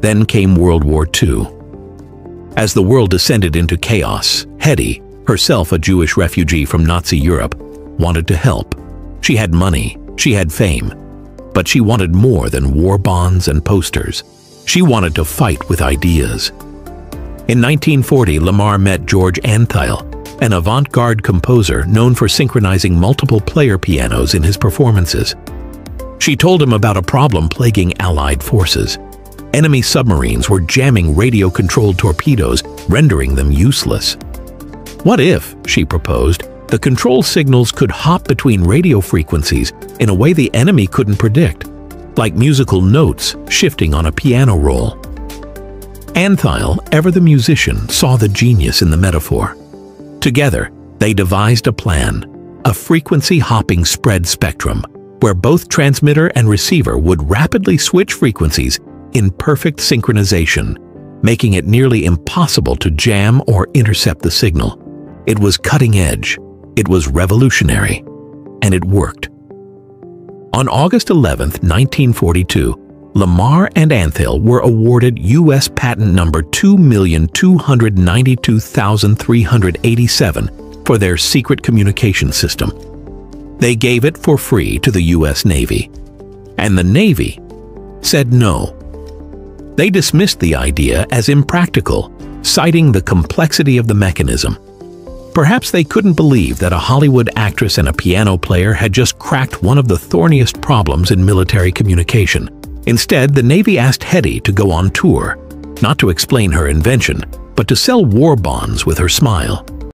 Then came World War II. As the world descended into chaos, Hedy, herself a Jewish refugee from Nazi Europe, wanted to help. She had money, she had fame, but she wanted more than war bonds and posters. She wanted to fight with ideas. In 1940, Lamarr met George Antheil, an avant-garde composer known for synchronizing multiple player pianos in his performances. She told him about a problem plaguing Allied forces. Enemy submarines were jamming radio-controlled torpedoes, rendering them useless. What if, she proposed, the control signals could hop between radio frequencies in a way the enemy couldn't predict, like musical notes shifting on a piano roll? Antheil, ever the musician, saw the genius in the metaphor. Together, they devised a plan, a frequency-hopping spread spectrum, where both transmitter and receiver would rapidly switch frequencies in perfect synchronization, making it nearly impossible to jam or intercept the signal. It was cutting edge, it was revolutionary, and it worked. On August 11, 1942, Lamarr and Antheil were awarded U.S. patent number 2,292,387 for their secret communication system. They gave it for free to the U.S. Navy, and the Navy said no. They dismissed the idea as impractical, citing the complexity of the mechanism. Perhaps they couldn't believe that a Hollywood actress and a piano player had just cracked one of the thorniest problems in military communication. Instead, the Navy asked Hedy to go on tour, not to explain her invention, but to sell war bonds with her smile.